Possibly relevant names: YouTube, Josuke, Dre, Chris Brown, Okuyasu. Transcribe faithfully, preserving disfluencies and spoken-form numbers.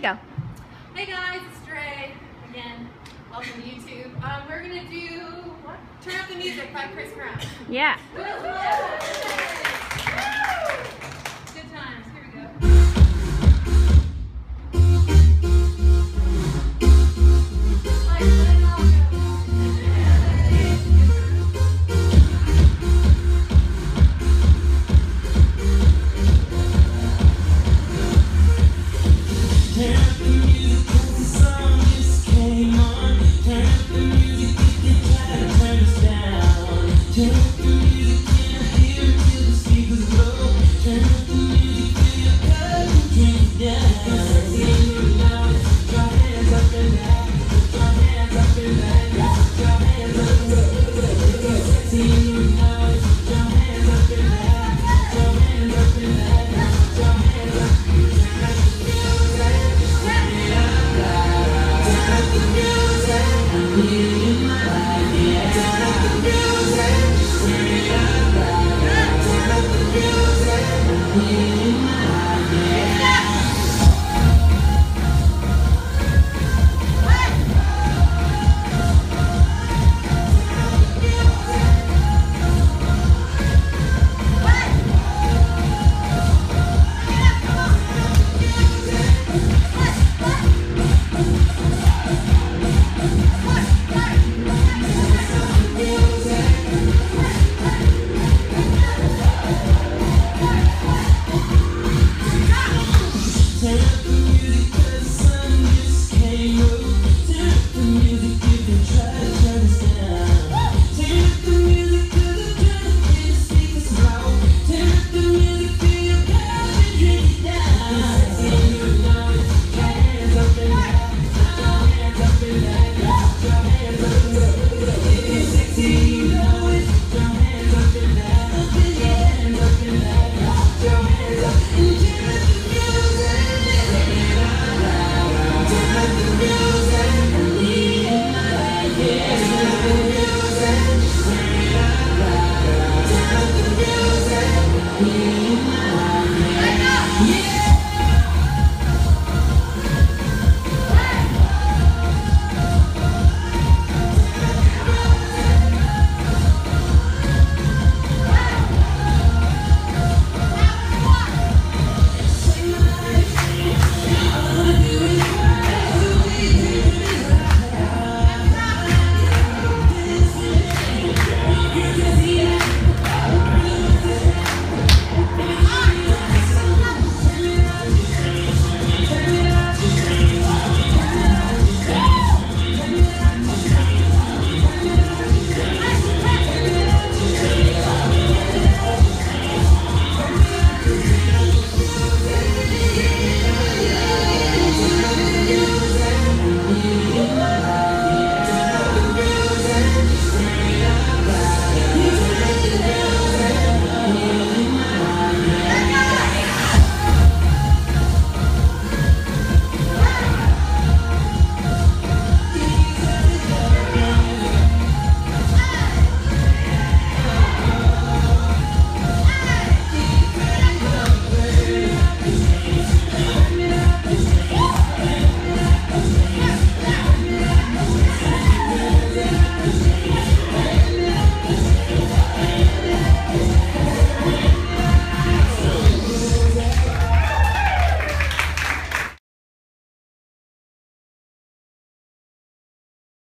Go. Hey guys, it's Dre again. Welcome to YouTube. Um, we're gonna do what? Turn Up the Music by Chris Brown. Yeah. Good times. Here we go. Yeah.